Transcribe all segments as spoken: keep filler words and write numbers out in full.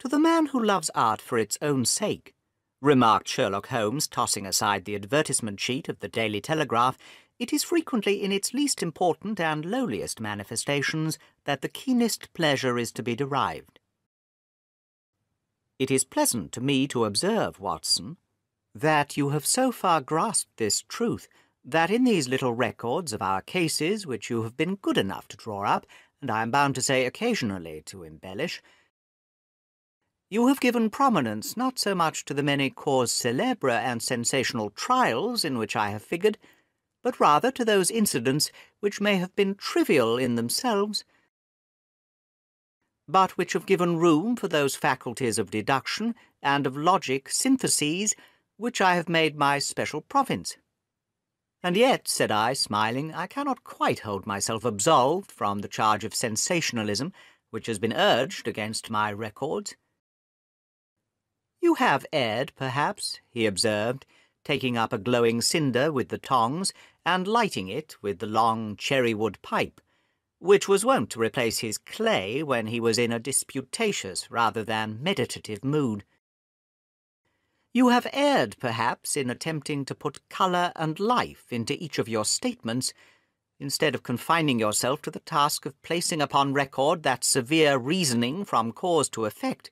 to the man who loves art for its own sake, remarked Sherlock Holmes, tossing aside the advertisement sheet of the Daily Telegraph, it is frequently in its least important and lowliest manifestations that the keenest pleasure is to be derived. It is pleasant to me to observe, Watson, that you have so far grasped this truth, that in these little records of our cases which you have been good enough to draw up, and I am bound to say occasionally to embellish, you have given prominence not so much to the many causes célèbres and sensational trials in which I have figured, but rather to those incidents which may have been trivial in themselves, but which have given room for those faculties of deduction and of logic syntheses which I have made my special province. And yet, said I, smiling, I cannot quite hold myself absolved from the charge of sensationalism which has been urged against my records. You have erred, perhaps, he observed, taking up a glowing cinder with the tongs and lighting it with the long cherry-wood pipe, which was wont to replace his clay when he was in a disputatious rather than meditative mood. You have erred, perhaps, in attempting to put colour and life into each of your statements, instead of confining yourself to the task of placing upon record that severe reasoning from cause to effect,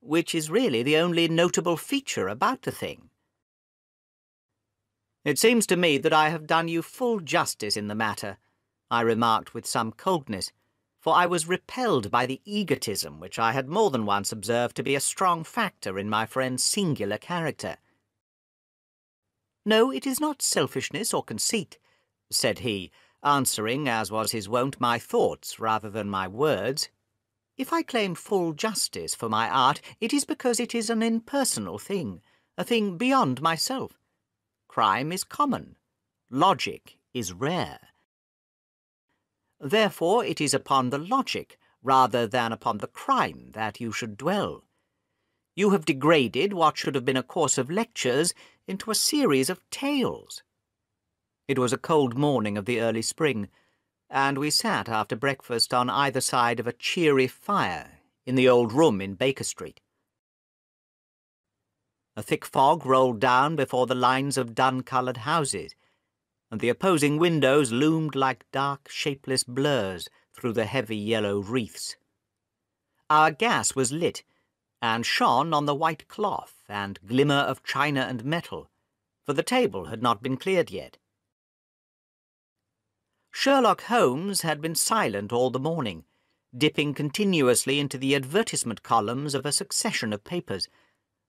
which is really the only notable feature about the thing. It seems to me that I have done you full justice in the matter, I remarked with some coldness, for I was repelled by the egotism which I had more than once observed to be a strong factor in my friend's singular character. No, it is not selfishness or conceit, said he, answering, as was his wont, my thoughts rather than my words. If I claim full justice for my art, it is because it is an impersonal thing, a thing beyond myself. Crime is common. Logic is rare. Therefore, it is upon the logic, rather than upon the crime, that you should dwell. You have degraded what should have been a course of lectures into a series of tales. It was a cold morning of the early spring, and we sat after breakfast on either side of a cheery fire in the old room in Baker Street. A thick fog rolled down before the lines of dun-coloured houses, and the opposing windows loomed like dark, shapeless blurs through the heavy yellow wreaths. Our gas was lit, and shone on the white cloth and glimmer of china and metal, for the table had not been cleared yet. Sherlock Holmes had been silent all the morning, dipping continuously into the advertisement columns of a succession of papers,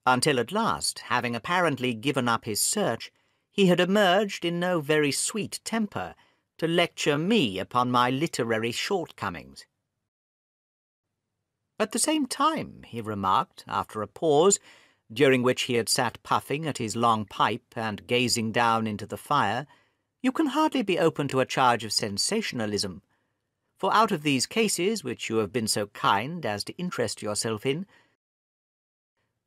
until at last, having apparently given up his search, he had emerged in no very sweet temper to lecture me upon my literary shortcomings. At the same time, he remarked, after a pause, during which he had sat puffing at his long pipe and gazing down into the fire, you can hardly be open to a charge of sensationalism, for out of these cases which you have been so kind as to interest yourself in,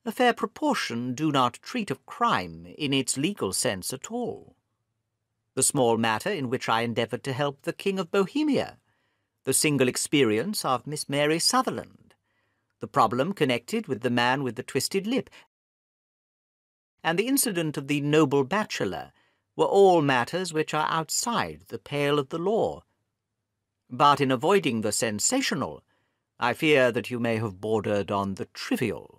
a fair proportion do not treat of crime in its legal sense at all. The small matter in which I endeavoured to help the King of Bohemia, the single experience of Miss Mary Sutherland, the problem connected with the man with the twisted lip, and the incident of the noble bachelor, were all matters which are outside the pale of the law. But in avoiding the sensational, I fear that you may have bordered on the trivial.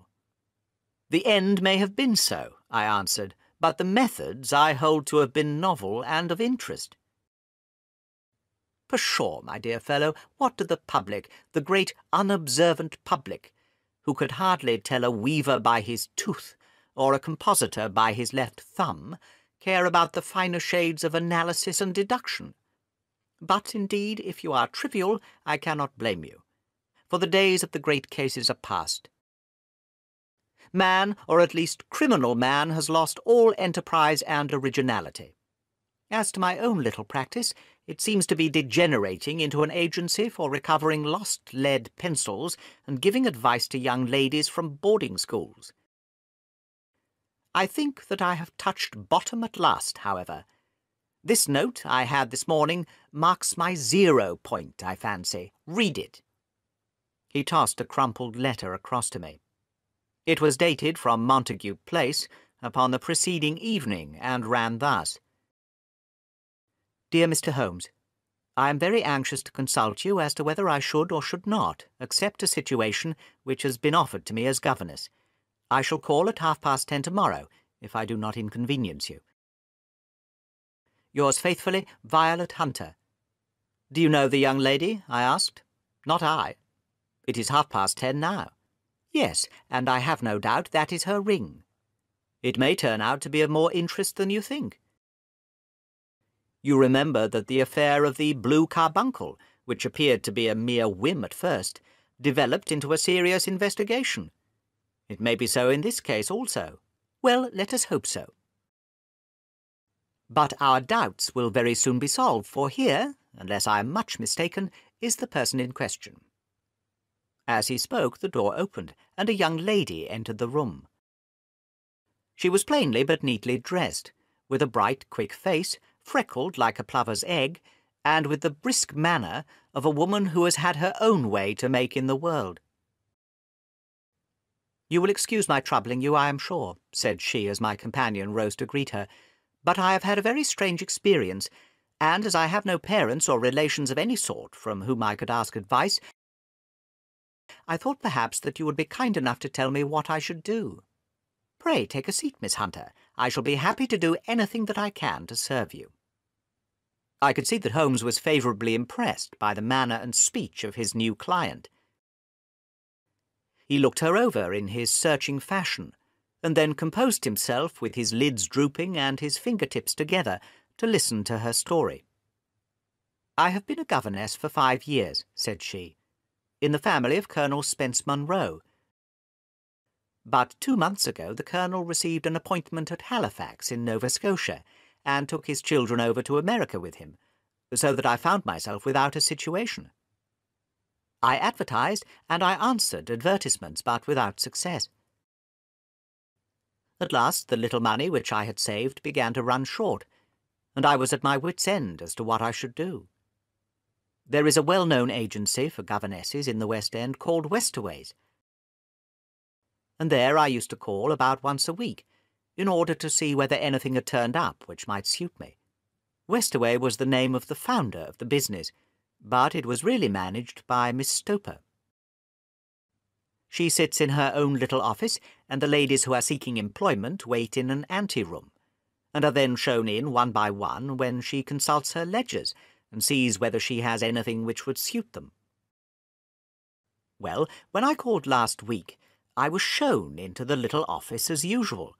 The end may have been so, I answered, but the methods I hold to have been novel and of interest. Pshaw, my dear fellow, what do the public, the great unobservant public, who could hardly tell a weaver by his tooth or a compositor by his left thumb, care about the finer shades of analysis and deduction. But, indeed, if you are trivial, I cannot blame you, for the days of the great cases are past. Man, or at least criminal man, has lost all enterprise and originality. As to my own little practice, it seems to be degenerating into an agency for recovering lost lead pencils and giving advice to young ladies from boarding schools. I think that I have touched bottom at last, however. This note I had this morning marks my zero point, I fancy. Read it. He tossed a crumpled letter across to me. It was dated from Montague Place upon the preceding evening and ran thus. Dear Mister Holmes, I am very anxious to consult you as to whether I should or should not accept a situation which has been offered to me as governess. I shall call at half past ten tomorrow, if I do not inconvenience you. Yours faithfully, Violet Hunter. Do you know the young lady? I asked. Not I. It is half past ten now. Yes, and I have no doubt that is her ring. It may turn out to be of more interest than you think. You remember that the affair of the blue carbuncle, which appeared to be a mere whim at first, developed into a serious investigation. It may be so in this case also. Well, let us hope so. But our doubts will very soon be solved, for here, unless I am much mistaken, is the person in question. As he spoke, the door opened, and a young lady entered the room. She was plainly but neatly dressed, with a bright, quick face, freckled like a plover's egg, and with the brisk manner of a woman who has had her own way to make in the world. You will excuse my troubling you, I am sure, said she as my companion rose to greet her, but I have had a very strange experience, and as I have no parents or relations of any sort from whom I could ask advice, I thought perhaps that you would be kind enough to tell me what I should do. Pray take a seat, Miss Hunter. I shall be happy to do anything that I can to serve you. I could see that Holmes was favourably impressed by the manner and speech of his new client. He looked her over in his searching fashion, and then composed himself with his lids drooping and his fingertips together to listen to her story. I have been a governess for five years, said she, in the family of Colonel Spence Munroe. But two months ago the Colonel received an appointment at Halifax in Nova Scotia and took his children over to America with him, so that I found myself without a situation. I advertised and I answered advertisements, but without success. At last the little money which I had saved began to run short, and I was at my wit's end as to what I should do. There is a well-known agency for governesses in the West End called Westaway's, and there I used to call about once a week, in order to see whether anything had turned up which might suit me. Westaway was the name of the founder of the business, but it was really managed by Miss Stoper. She sits in her own little office, and the ladies who are seeking employment wait in an anteroom, and are then shown in one by one when she consults her ledgers and sees whether she has anything which would suit them. Well, when I called last week, I was shown into the little office as usual,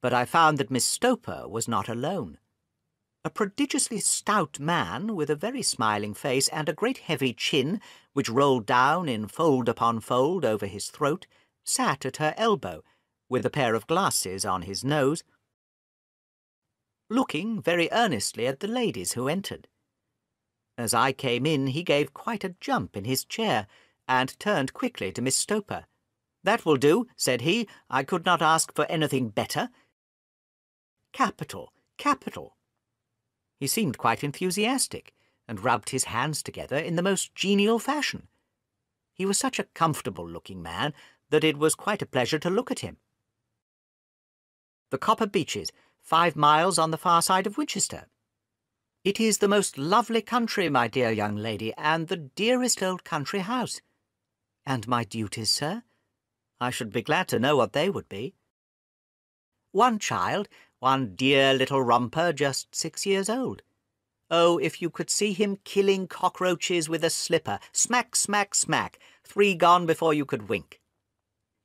but I found that Miss Stoper was not alone. A prodigiously stout man with a very smiling face and a great heavy chin, which rolled down in fold upon fold over his throat, sat at her elbow, with a pair of glasses on his nose, looking very earnestly at the ladies who entered. As I came in, he gave quite a jump in his chair, and turned quickly to Miss Stoper. "That will do," said he. "I could not ask for anything better." "Capital, capital." He seemed quite enthusiastic, and rubbed his hands together in the most genial fashion. He was such a comfortable-looking man that it was quite a pleasure to look at him. The Copper Beeches, five miles on the far side of Winchester. It is the most lovely country, my dear young lady, and the dearest old country house. And my duties, sir? I should be glad to know what they would be. One child, one dear little romper, just six years old. Oh, if you could see him killing cockroaches with a slipper, smack, smack, smack, three gone before you could wink.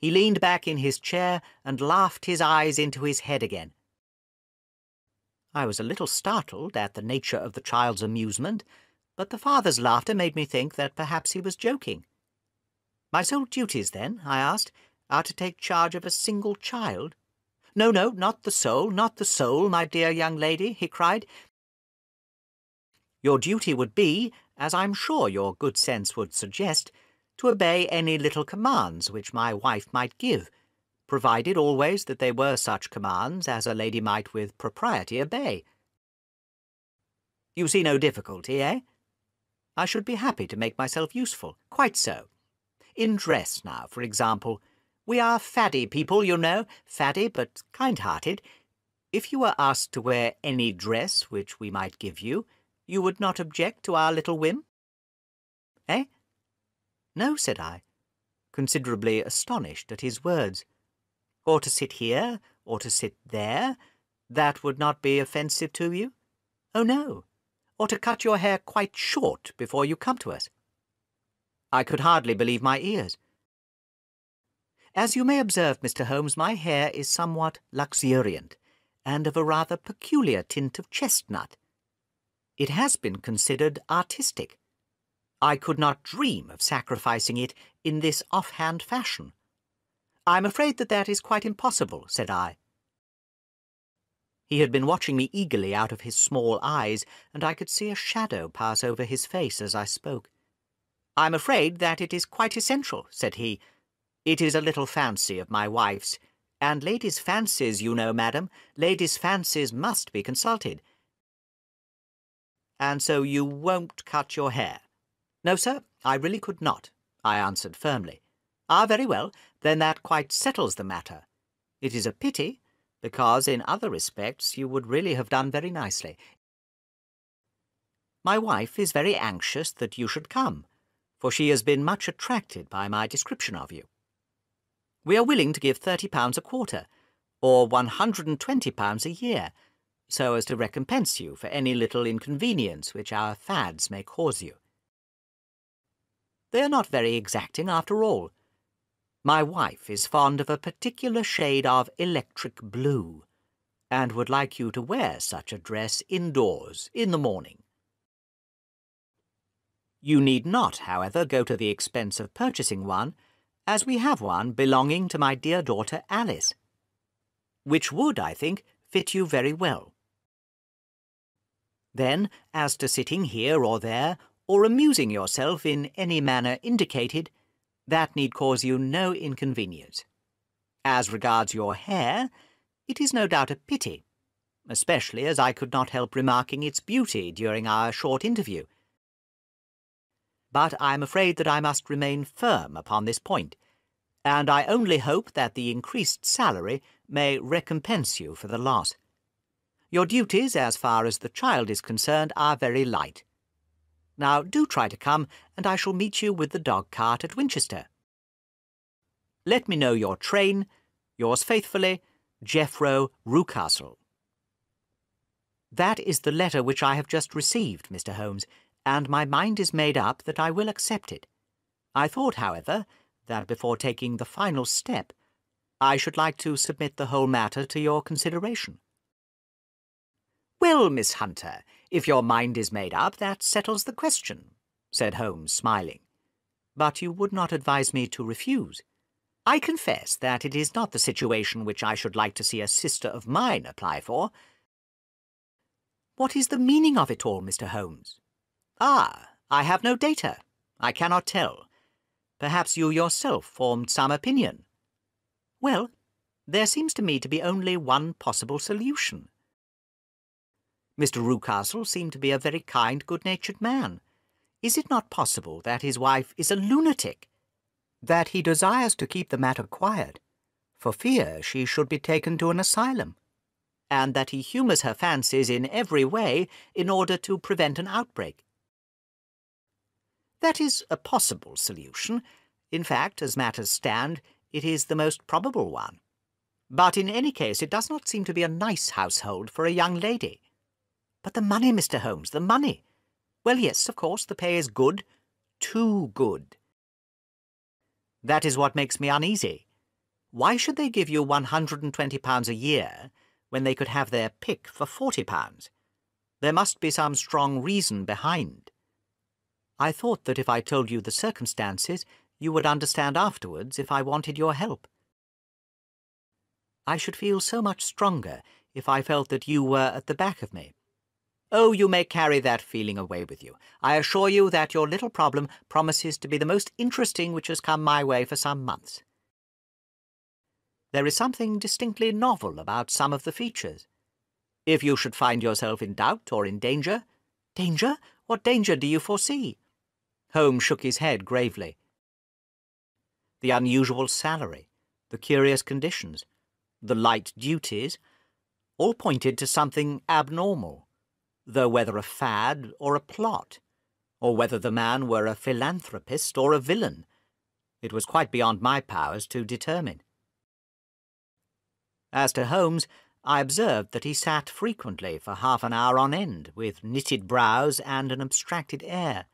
He leaned back in his chair and laughed his eyes into his head again. I was a little startled at the nature of the child's amusement, but the father's laughter made me think that perhaps he was joking. My sole duties, then, I asked, are to take charge of a single child. No, no, not the soul, not the soul, my dear young lady, he cried. Your duty would be, as I'm sure your good sense would suggest, to obey any little commands which my wife might give, provided always that they were such commands as a lady might with propriety obey. You see no difficulty, eh? I should be happy to make myself useful. Quite so. In dress now, for example, We are faddy people, you know, faddy but kind-hearted. If you were asked to wear any dress which we might give you, you would not object to our little whim? Eh? No, said I, considerably astonished at his words. Or to sit here, or to sit there, that would not be offensive to you? Oh, no. Or to cut your hair quite short before you come to us. I could hardly believe my ears. As you may observe, Mister Holmes, my hair is somewhat luxuriant, and of a rather peculiar tint of chestnut. It has been considered artistic. I could not dream of sacrificing it in this offhand fashion. I'm afraid that that is quite impossible, said I. He had been watching me eagerly out of his small eyes, and I could see a shadow pass over his face as I spoke. I'm afraid that it is quite essential, said he. It is a little fancy of my wife's, and ladies' fancies, you know, madam, ladies' fancies must be consulted. And so you won't cut your hair? No, sir, I really could not, I answered firmly. Ah, very well, then that quite settles the matter. It is a pity, because in other respects you would really have done very nicely. My wife is very anxious that you should come, for she has been much attracted by my description of you. We are willing to give thirty pounds a quarter, or one hundred and twenty pounds a year, so as to recompense you for any little inconvenience which our fads may cause you. They are not very exacting after all. My wife is fond of a particular shade of electric blue, and would like you to wear such a dress indoors in the morning. You need not, however, go to the expense of purchasing one, as we have one belonging to my dear daughter Alice, which would, I think, fit you very well. Then, as to sitting here or there, or amusing yourself in any manner indicated, that need cause you no inconvenience. As regards your hair, it is no doubt a pity, especially as I could not help remarking its beauty during our short interview. But I am afraid that I must remain firm upon this point, and I only hope that the increased salary may recompense you for the loss. Your duties, as far as the child is concerned, are very light. Now do try to come, and I shall meet you with the dog-cart at Winchester. Let me know your train. Yours faithfully, Jephro Rucastle. That is the letter which I have just received, Mister Holmes, and my mind is made up that I will accept it. I thought, however, that before taking the final step, I should like to submit the whole matter to your consideration. Well, Miss Hunter, if your mind is made up, that settles the question, said Holmes, smiling. But you would not advise me to refuse. I confess that it is not the situation which I should like to see a sister of mine apply for. What is the meaning of it all, Mister Holmes? Ah, I have no data. I cannot tell. Perhaps you yourself formed some opinion. Well, there seems to me to be only one possible solution. Mister Rucastle seemed to be a very kind, good-natured man. Is it not possible that his wife is a lunatic, that he desires to keep the matter quiet, for fear she should be taken to an asylum, and that he humours her fancies in every way in order to prevent an outbreak? That is a possible solution. In fact, as matters stand, it is the most probable one. But in any case, it does not seem to be a nice household for a young lady. But the money, Mister Holmes, the money. Well, yes, of course, the pay is good. Too good. That is what makes me uneasy. Why should they give you one hundred and twenty pounds a year when they could have their pick for forty pounds? There must be some strong reason behind. I thought that if I told you the circumstances, you would understand afterwards if I wanted your help. I should feel so much stronger if I felt that you were at the back of me. Oh, you may carry that feeling away with you. I assure you that your little problem promises to be the most interesting which has come my way for some months. There is something distinctly novel about some of the features. If you should find yourself in doubt or in danger... Danger? What danger do you foresee? Holmes shook his head gravely. The unusual salary, the curious conditions, the light duties, all pointed to something abnormal, though whether a fad or a plot, or whether the man were a philanthropist or a villain, it was quite beyond my powers to determine. As to Holmes, I observed that he sat frequently for half an hour on end, with knitted brows and an abstracted air.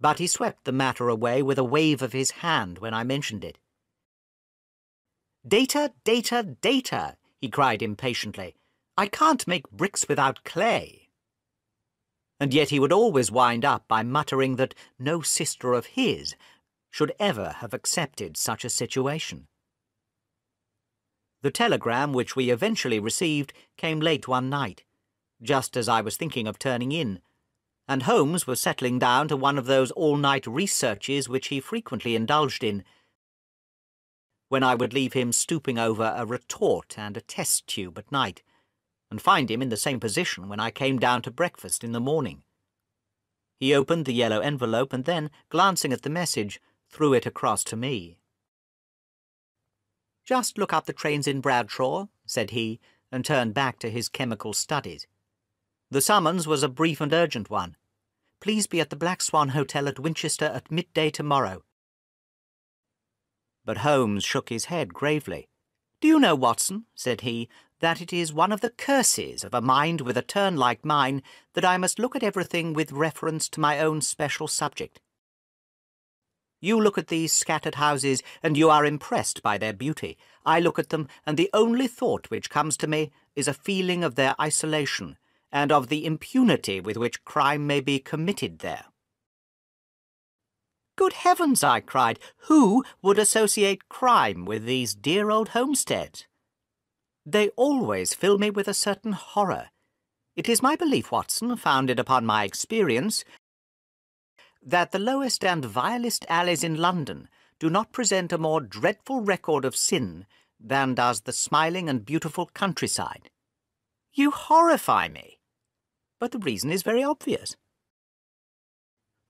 But he swept the matter away with a wave of his hand when I mentioned it. "Data, data, data!" he cried impatiently. "I can't make bricks without clay." And yet he would always wind up by muttering that no sister of his should ever have accepted such a situation. The telegram which we eventually received came late one night, just as I was thinking of turning in, and Holmes was settling down to one of those all-night researches which he frequently indulged in, when I would leave him stooping over a retort and a test tube at night, and find him in the same position when I came down to breakfast in the morning. He opened the yellow envelope and then, glancing at the message, threw it across to me. "Just look up the trains in Bradshaw," said he, and turned back to his chemical studies. The summons was a brief and urgent one. "Please be at the Black Swan Hotel at Winchester at midday tomorrow." But Holmes shook his head gravely. "Do you know, Watson," said he, "that it is one of the curses of a mind with a turn like mine that I must look at everything with reference to my own special subject? You look at these scattered houses, and you are impressed by their beauty. I look at them, and the only thought which comes to me is a feeling of their isolation, and of the impunity with which crime may be committed there." "Good heavens," I cried, "who would associate crime with these dear old homesteads? They always fill me with a certain horror. It is my belief, Watson, founded upon my experience, that the lowest and vilest alleys in London do not present a more dreadful record of sin than does the smiling and beautiful countryside. You horrify me, but the reason is very obvious.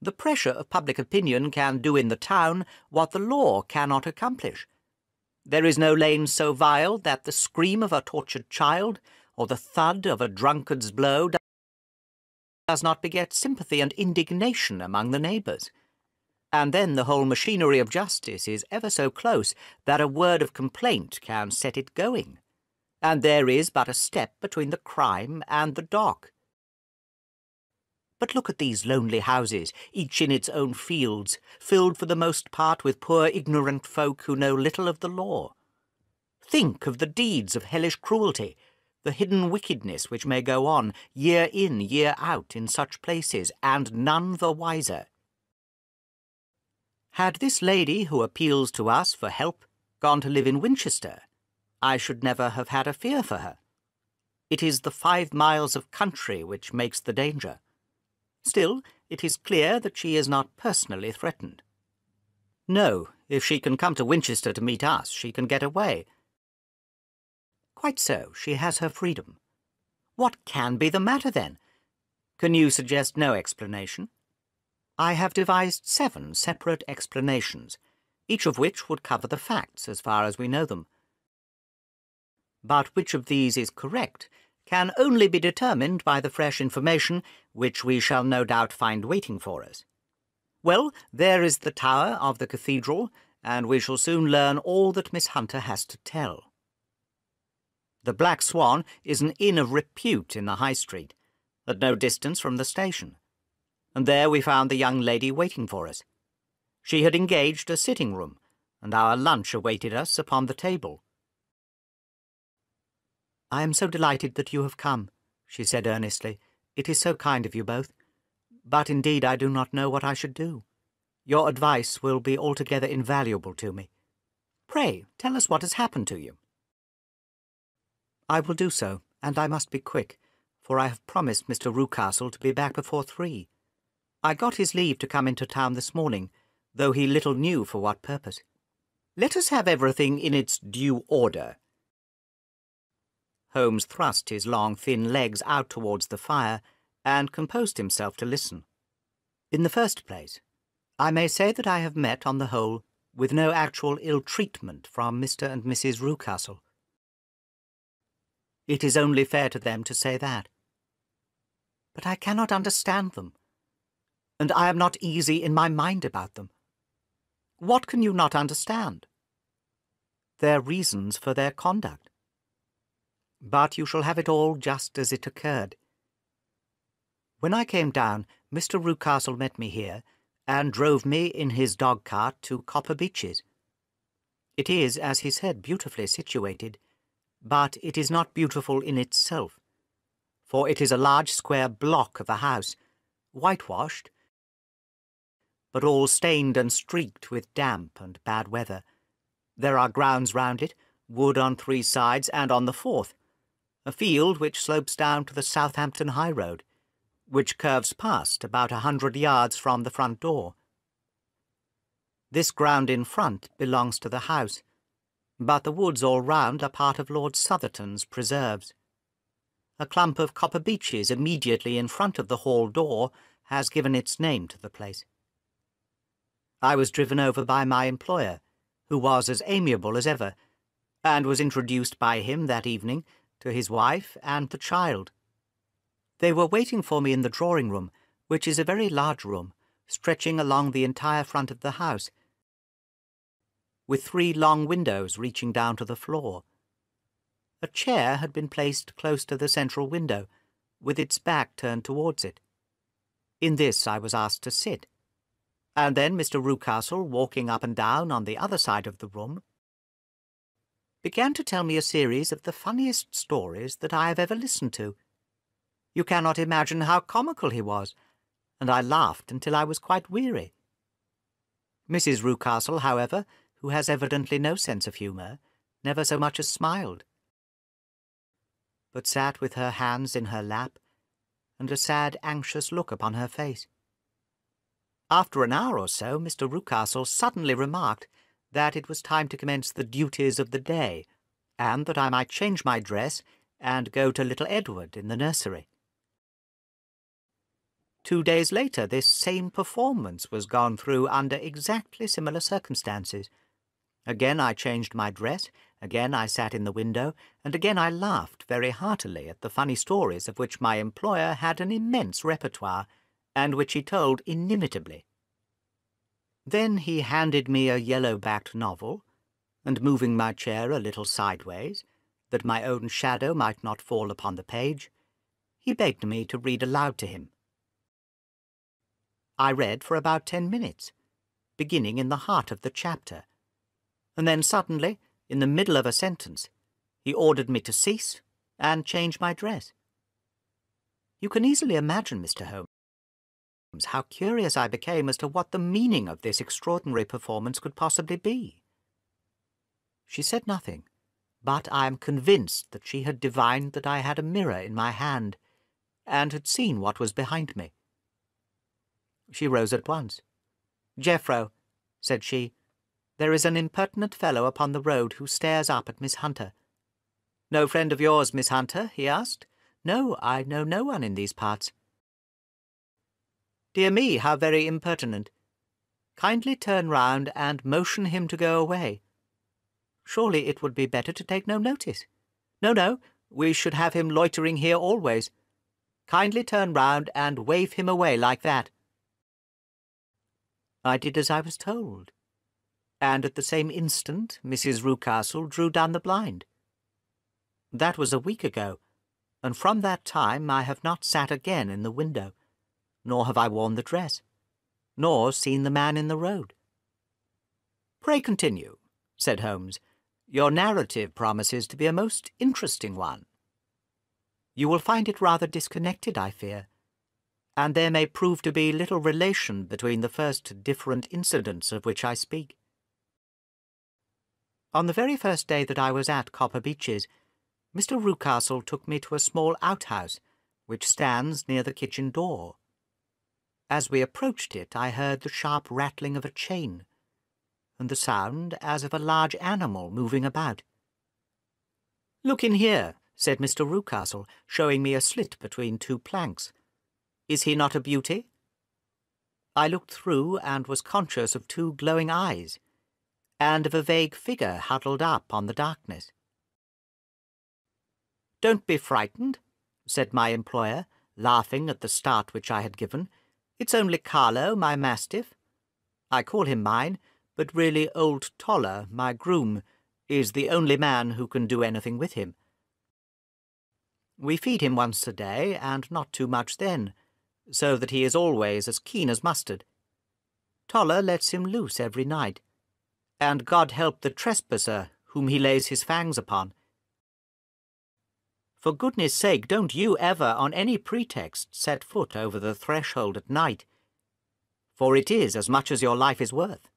The pressure of public opinion can do in the town what the law cannot accomplish. There is no lane so vile that the scream of a tortured child or the thud of a drunkard's blow does not beget sympathy and indignation among the neighbours. And then the whole machinery of justice is ever so close that a word of complaint can set it going, and there is but a step between the crime and the dock. But look at these lonely houses, each in its own fields, filled for the most part with poor ignorant folk who know little of the law. Think of the deeds of hellish cruelty, the hidden wickedness which may go on year in, year out in such places, and none the wiser. Had this lady who appeals to us for help gone to live in Winchester, I should never have had a fear for her. It is the five miles of country which makes the danger. Still, it is clear that she is not personally threatened. No, if she can come to Winchester to meet us, she can get away. Quite so, she has her freedom. What can be the matter, then? Can you suggest no explanation? I have devised seven separate explanations, each of which would cover the facts as far as we know them. But which of these is correct can only be determined by the fresh information which we shall no doubt find waiting for us. Well, there is the tower of the cathedral, and we shall soon learn all that Miss Hunter has to tell. The Black Swan is an inn of repute in the High Street, at no distance from the station, and there we found the young lady waiting for us. She had engaged a sitting-room, and our lunch awaited us upon the table. "I am so delighted that you have come," she said earnestly. "It is so kind of you both, but indeed I do not know what I should do. Your advice will be altogether invaluable to me. Pray, tell us what has happened to you." "I will do so, and I must be quick, for I have promised Mister Rucastle to be back before three. I got his leave to come into town this morning, though he little knew for what purpose." "Let us have everything in its due order." Holmes thrust his long, thin legs out towards the fire and composed himself to listen. "In the first place, I may say that I have met, on the whole, with no actual ill-treatment from Mister and Missus Rucastle. It is only fair to them to say that. But I cannot understand them, and I am not easy in my mind about them. What can you not understand? Their reasons for their conduct. But you shall have it all just as it occurred. When I came down, Mister Rucastle met me here, and drove me in his dog-cart to Copper Beeches. It is, as he said, beautifully situated, but it is not beautiful in itself, for it is a large square block of a house, whitewashed, but all stained and streaked with damp and bad weather. There are grounds round it, wood on three sides and on the fourth, a field which slopes down to the Southampton High Road, which curves past about a hundred yards from the front door. This ground in front belongs to the house, but the woods all round are part of Lord Southerton's preserves. A clump of copper beeches immediately in front of the hall door has given its name to the place. I was driven over by my employer, who was as amiable as ever, and was introduced by him that evening to his wife and the child. They were waiting for me in the drawing-room, which is a very large room, stretching along the entire front of the house, with three long windows reaching down to the floor. A chair had been placed close to the central window, with its back turned towards it. In this I was asked to sit, and then Mister Rucastle, walking up and down on the other side of the room, began to tell me a series of the funniest stories that I have ever listened to. You cannot imagine how comical he was, and I laughed until I was quite weary. Missus Rucastle, however, who has evidently no sense of humour, never so much as smiled, but sat with her hands in her lap and a sad, anxious look upon her face. After an hour or so, Mister Rucastle suddenly remarked that it was time to commence the duties of the day, and that I might change my dress and go to little Edward in the nursery. Two days later, this same performance was gone through under exactly similar circumstances. Again I changed my dress, again I sat in the window, and again I laughed very heartily at the funny stories of which my employer had an immense repertoire, and which he told inimitably. Then he handed me a yellow-backed novel, and moving my chair a little sideways, that my own shadow might not fall upon the page, he begged me to read aloud to him. I read for about ten minutes, beginning in the heart of the chapter, and then suddenly, in the middle of a sentence, he ordered me to cease and change my dress. You can easily imagine, Mister Holmes, how curious I became as to what the meaning of this extraordinary performance could possibly be. She said nothing, but I am convinced that she had divined that I had a mirror in my hand, and had seen what was behind me. She rose at once. "Jephro," said she, "there is an impertinent fellow upon the road who stares up at Miss Hunter." "No friend of yours, Miss Hunter?" he asked. "No, I know no one in these parts." "Dear me, how very impertinent. Kindly turn round and motion him to go away. Surely it would be better to take no notice. No, no, we should have him loitering here always. Kindly turn round and wave him away like that." I did as I was told, and at the same instant Missus Rucastle drew down the blind. That was a week ago, and from that time I have not sat again in the window, nor have I worn the dress, nor seen the man in the road. "Pray continue," said Holmes. "Your narrative promises to be a most interesting one." "You will find it rather disconnected, I fear, and there may prove to be little relation between the first different incidents of which I speak. On the very first day that I was at Copper Beeches, Mister Rucastle took me to a small outhouse which stands near the kitchen door. As we approached it, I heard the sharp rattling of a chain, and the sound as of a large animal moving about. "Look in here," said Mister Rucastle, showing me a slit between two planks. "Is he not a beauty?" I looked through and was conscious of two glowing eyes, and of a vague figure huddled up on the darkness. "Don't be frightened," said my employer, laughing at the start which I had given. "It's only Carlo, my mastiff. I call him mine, but really old Toller, my groom, is the only man who can do anything with him. We feed him once a day, and not too much then, so that he is always as keen as mustard. Toller lets him loose every night, and God help the trespasser whom he lays his fangs upon. For goodness' sake, don't you ever, on any pretext, set foot over the threshold at night, for it is as much as your life is worth."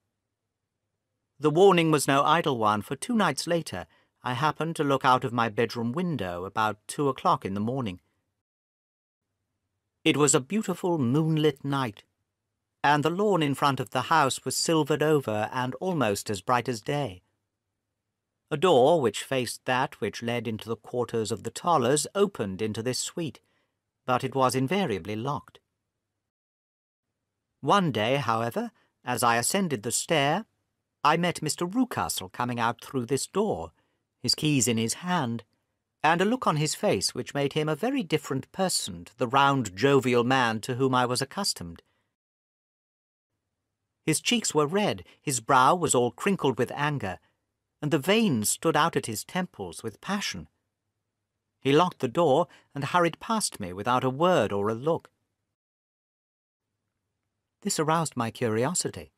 The warning was no idle one, for two nights later I happened to look out of my bedroom window about two o'clock in the morning. It was a beautiful moonlit night, and the lawn in front of the house was silvered over and almost as bright as day. A door which faced that which led into the quarters of the Tollers opened into this suite, but it was invariably locked. One day, however, as I ascended the stair, I met Mister Rucastle coming out through this door, his keys in his hand, and a look on his face which made him a very different person to the round, jovial man to whom I was accustomed. His cheeks were red, his brow was all crinkled with anger, and the veins stood out at his temples with passion. He locked the door and hurried past me without a word or a look. This aroused my curiosity,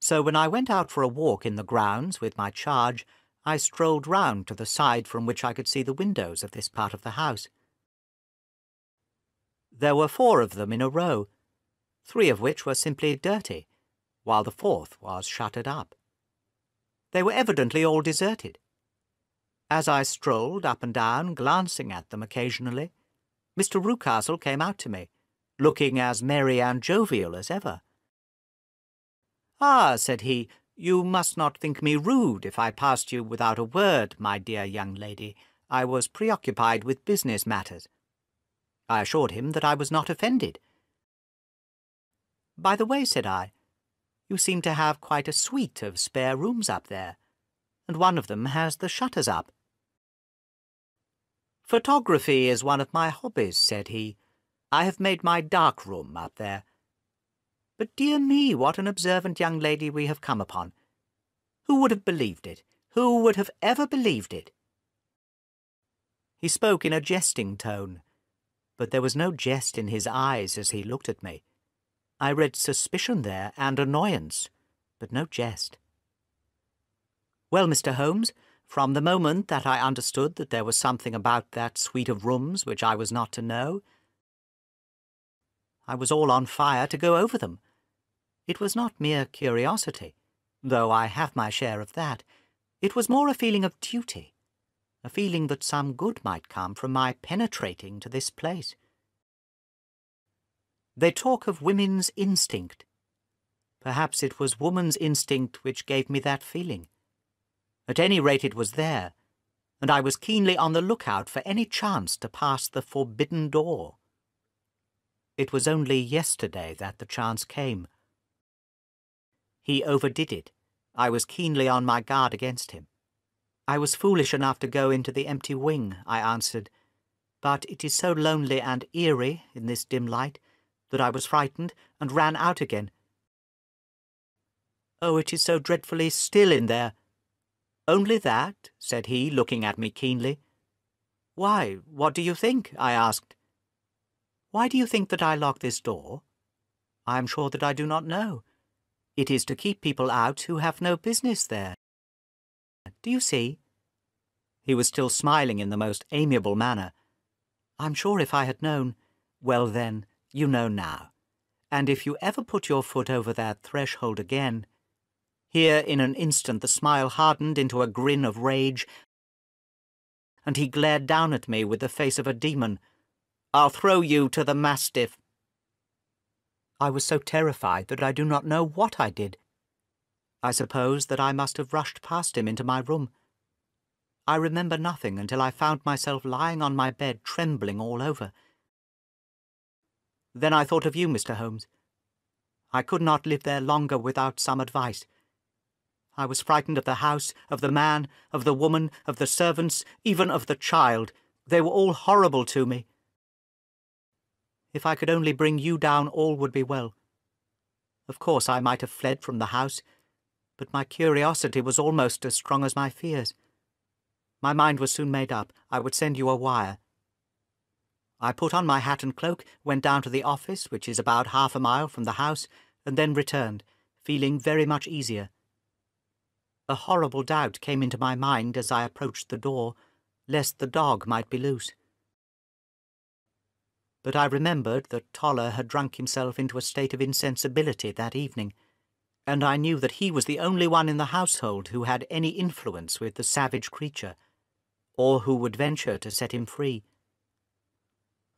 so when I went out for a walk in the grounds with my charge, I strolled round to the side from which I could see the windows of this part of the house. There were four of them in a row, three of which were simply dirty, while the fourth was shuttered up. They were evidently all deserted. As I strolled up and down, glancing at them occasionally, Mister Rucastle came out to me, looking as merry and jovial as ever. "Ah," said he, "you must not think me rude if I passed you without a word, my dear young lady. I was preoccupied with business matters." I assured him that I was not offended. "By the way," said I, "you seem to have quite a suite of spare rooms up there, and one of them has the shutters up." "Photography is one of my hobbies," said he. "I have made my dark room up there. But dear me, what an observant young lady we have come upon! Who would have believed it? Who would have ever believed it?" He spoke in a jesting tone, but there was no jest in his eyes as he looked at me. I read suspicion there and annoyance, but no jest. "Well, Mister Holmes, from the moment that I understood that there was something about that suite of rooms which I was not to know, I was all on fire to go over them. It was not mere curiosity, though I have my share of that. It was more a feeling of duty, a feeling that some good might come from my penetrating to this place. They talk of women's instinct. Perhaps it was woman's instinct which gave me that feeling. At any rate it was there, and I was keenly on the lookout for any chance to pass the forbidden door. It was only yesterday that the chance came. He overdid it. I was keenly on my guard against him. "I was foolish enough to go into the empty wing," I answered, "but it is so lonely and eerie in this dim light that I was frightened and ran out again. Oh, it is so dreadfully still in there." "Only that?" said he, looking at me keenly. "Why, what do you think?" I asked. "Why do you think that I lock this door? I am sure that I do not know. It is to keep people out who have no business there. Do you see?" He was still smiling in the most amiable manner. "I'm sure if I had known, well then, you know now, and if you ever put your foot over that threshold again—" Here in an instant the smile hardened into a grin of rage, and he glared down at me with the face of a demon. "I'll throw you to the mastiff." I was so terrified that I do not know what I did. I suppose that I must have rushed past him into my room. I remember nothing until I found myself lying on my bed, trembling all over. Then I thought of you, Mister Holmes. I could not live there longer without some advice. I was frightened of the house, of the man, of the woman, of the servants, even of the child. They were all horrible to me. If I could only bring you down, all would be well. Of course, I might have fled from the house, but my curiosity was almost as strong as my fears. My mind was soon made up. I would send you a wire. I put on my hat and cloak, went down to the office, which is about half a mile from the house, and then returned, feeling very much easier. A horrible doubt came into my mind as I approached the door, lest the dog might be loose. But I remembered that Toller had drunk himself into a state of insensibility that evening, and I knew that he was the only one in the household who had any influence with the savage creature, or who would venture to set him free.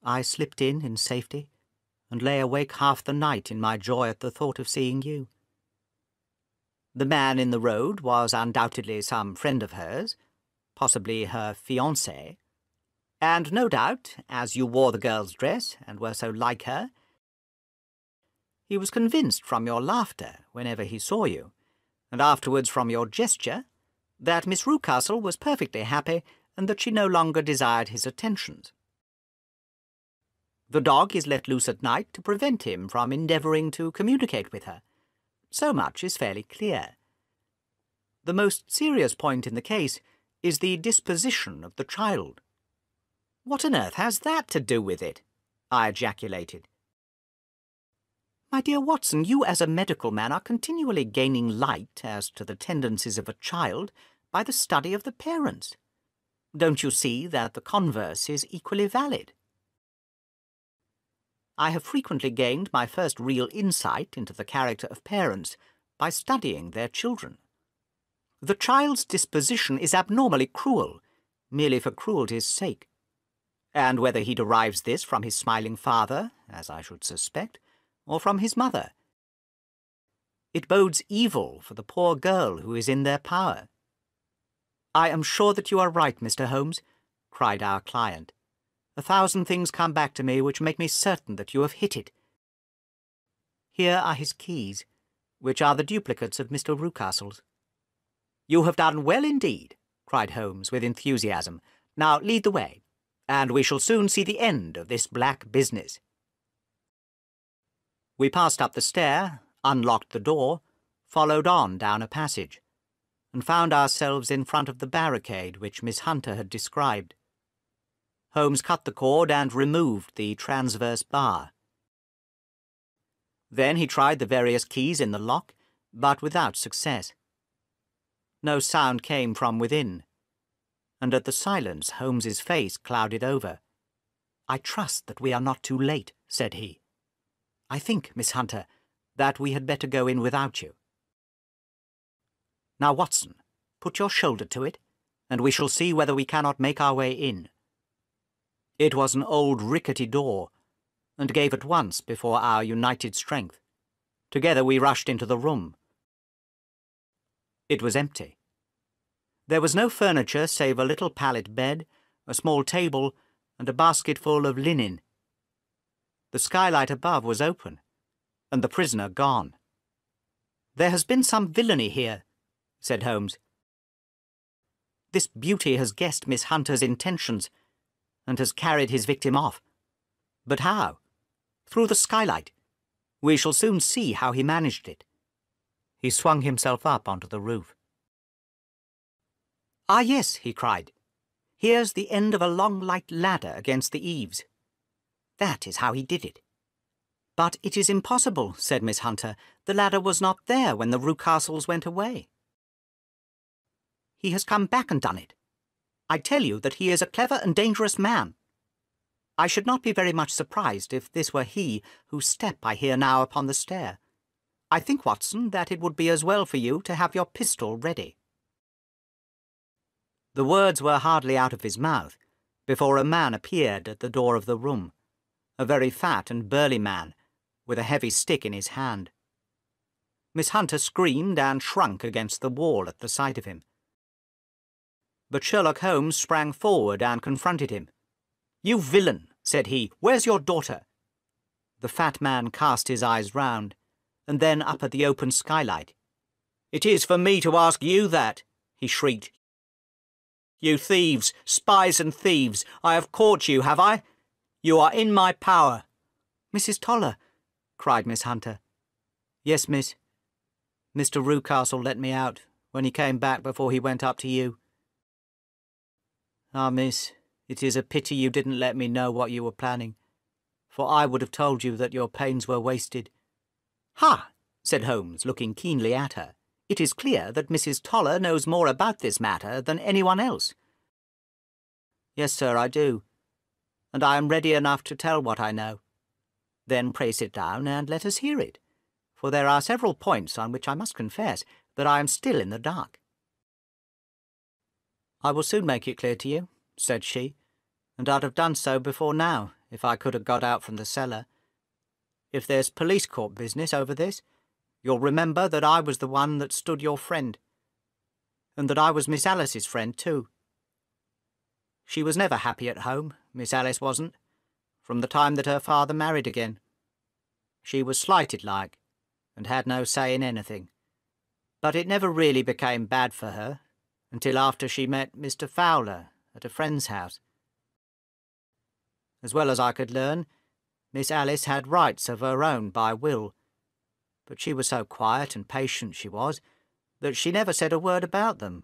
I slipped in in safety, and lay awake half the night in my joy at the thought of seeing you. The man in the road was undoubtedly some friend of hers, possibly her fiancé, and no doubt, as you wore the girl's dress and were so like her, he was convinced from your laughter whenever he saw you, and afterwards from your gesture, that Miss Rucastle was perfectly happy and that she no longer desired his attentions. The dog is let loose at night to prevent him from endeavouring to communicate with her. So much is fairly clear. The most serious point in the case is the disposition of the child. What on earth has that to do with it? I ejaculated. My dear Watson, you as a medical man are continually gaining light as to the tendencies of a child by the study of the parents. Don't you see that the converse is equally valid? I have frequently gained my first real insight into the character of parents by studying their children. The child's disposition is abnormally cruel, merely for cruelty's sake, and whether he derives this from his smiling father, as I should suspect, or from his mother, it bodes evil for the poor girl who is in their power. I am sure that you are right, Mister Holmes, cried our client. A thousand things come back to me which make me certain that you have hit it. Here are his keys, which are the duplicates of Mister Rucastle's. You have done well indeed, cried Holmes with enthusiasm. Now lead the way, and we shall soon see the end of this black business. We passed up the stair, unlocked the door, followed on down a passage, and found ourselves in front of the barricade which Miss Hunter had described. Holmes cut the cord and removed the transverse bar. Then he tried the various keys in the lock, but without success. No sound came from within, and at the silence Holmes's face clouded over. I trust that we are not too late, said he. I think, Miss Hunter, that we had better go in without you. Now, Watson, put your shoulder to it, and we shall see whether we cannot make our way in. It was an old rickety door, and gave at once before our united strength. Together we rushed into the room. It was empty. There was no furniture save a little pallet bed, a small table, and a basketful of linen. The skylight above was open, and the prisoner gone. There has been some villainy here, said Holmes. This beauty has guessed Miss Hunter's intentions, and has carried his victim off. But how? Through the skylight. We shall soon see how he managed it. He swung himself up onto the roof. Ah, yes, he cried. Here's the end of a long light ladder against the eaves. That is how he did it. But it is impossible, said Miss Hunter. The ladder was not there when the Rucastles went away. He has come back and done it. I tell you that he is a clever and dangerous man. I should not be very much surprised if this were he whose step I hear now upon the stair. I think, Watson, that it would be as well for you to have your pistol ready. The words were hardly out of his mouth before a man appeared at the door of the room, a very fat and burly man, with a heavy stick in his hand. Miss Hunter screamed and shrunk against the wall at the sight of him. But Sherlock Holmes sprang forward and confronted him. "You villain," said he, "where's your daughter?" The fat man cast his eyes round, and then up at the open skylight. It is for me to ask you that,' he shrieked. "'You thieves, spies and thieves, I have caught you, have I? You are in my power.' "'Missus Toller,' cried Miss Hunter. "'Yes, miss. Mister Rucastle let me out when he came back before he went up to you. Ah, miss, it is a pity you didn't let me know what you were planning, for I would have told you that your pains were wasted.' "'Ha!' said Holmes, looking keenly at her. "'It is clear that Missus Toller knows more about this matter than anyone else.' "'Yes, sir, I do, and I am ready enough to tell what I know. Then pray sit down and let us hear it, for there are several points on which I must confess that I am still in the dark.' "'I will soon make it clear to you,' said she, "'and I'd have done so before now if I could have got out from the cellar. If there's police court business over this, you'll remember that I was the one that stood your friend, and that I was Miss Alice's friend too. She was never happy at home, Miss Alice wasn't, from the time that her father married again. She was slighted like, and had no say in anything. But it never really became bad for her, until after she met Mister Fowler at a friend's house. As well as I could learn, Miss Alice had rights of her own by will, but she was so quiet and patient she was, that she never said a word about them,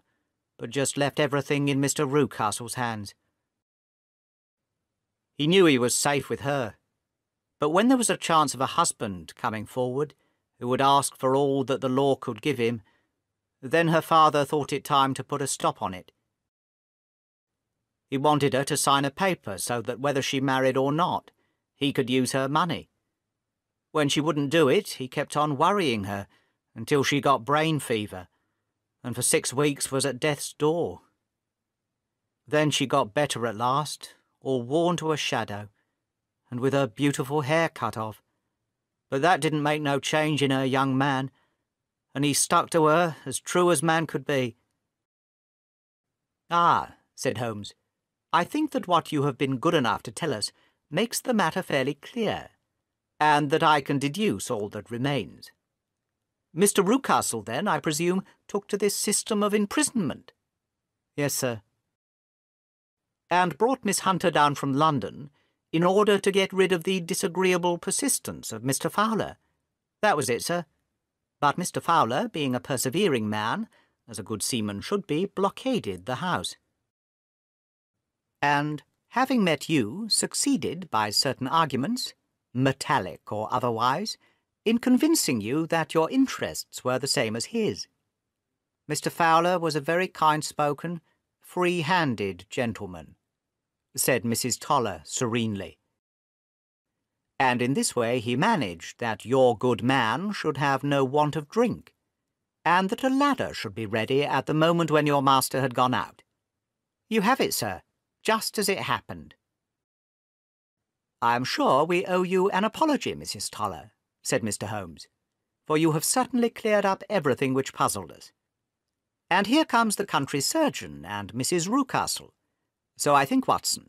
but just left everything in Mister Rucastle's hands. He knew he was safe with her, but when there was a chance of a husband coming forward, who would ask for all that the law could give him, then her father thought it time to put a stop on it. He wanted her to sign a paper so that whether she married or not, he could use her money. When she wouldn't do it, he kept on worrying her until she got brain fever, and for six weeks was at death's door. Then she got better at last, all worn to a shadow, and with her beautiful hair cut off. But that didn't make no change in her young man, and he stuck to her as true as man could be. "'Ah,' said Holmes, "'I think that what you have been good enough to tell us makes the matter fairly clear, and that I can deduce all that remains. Mister Rucastle, then, I presume, took to this system of imprisonment?' "'Yes, sir.' "'And brought Miss Hunter down from London in order to get rid of the disagreeable persistence of Mister Fowler. That was it, sir. But Mister Fowler, being a persevering man, as a good seaman should be, blockaded the house. And, having met you, succeeded by certain arguments, metallic or otherwise, in convincing you that your interests were the same as his. Mister Fowler was a very kind-spoken, free-handed gentleman,' said Missus Toller serenely. And in this way he managed that your good man should have no want of drink, and that a ladder should be ready at the moment when your master had gone out. You have it, sir, just as it happened.' "'I am sure we owe you an apology, Missus Toller,' said Mister Holmes, "'for you have certainly cleared up everything which puzzled us. And here comes the country surgeon and Missus Rucastle. So I think, Watson,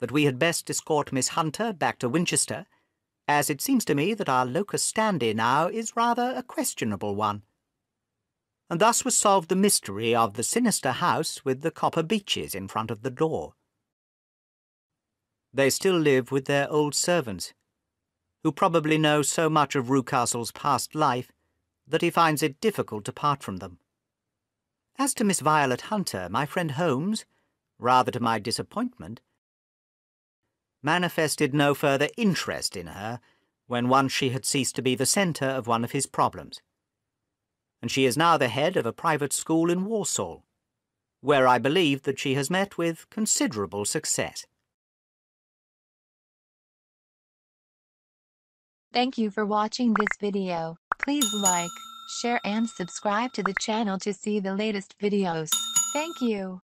that we had best escort Miss Hunter back to Winchester, as it seems to me that our locus standi now is rather a questionable one.' And thus was solved the mystery of the sinister house with the copper beeches in front of the door. They still live with their old servants, who probably know so much of Rucastle's past life that he finds it difficult to part from them. As to Miss Violet Hunter, my friend Holmes, rather to my disappointment, manifested no further interest in her when once she had ceased to be the centre of one of his problems, and she is now the head of a private school in Warsaw, where I believe that she has met with considerable success. Thank you for watching this video. Please like, share and subscribe to the channel to see the latest videos. Thank you.